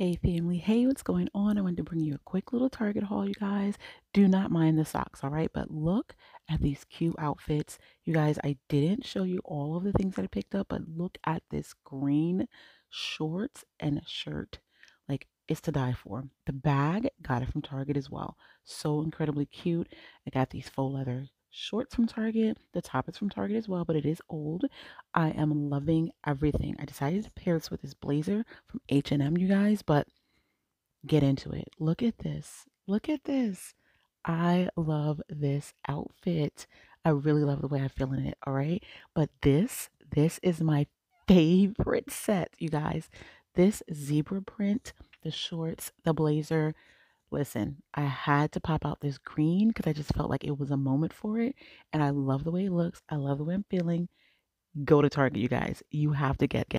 Hey family, hey, what's going on? I wanted to bring you a quick little Target haul, you guys. Do not mind the socks, all right? But look at these cute outfits. You guys, I didn't show you all of the things that I picked up, but look at this green shorts and shirt. Like, it's to die for. The bag, got it from Target as well. So incredibly cute. I got these faux leather shorts from Target. The top is from Target as well, but it is old. I am loving everything. I decided to pair this with this blazer from H&M, you guys, but get into it. Look at this. Look at this. I love this outfit. I really love the way I feel in it, all right? But this is my favorite set, you guys. This zebra print, the shorts, the blazer. Listen, I had to pop out this green because I just felt like it was a moment for it. And I love the way it looks. I love the way I'm feeling. Go to Target, you guys. You have to get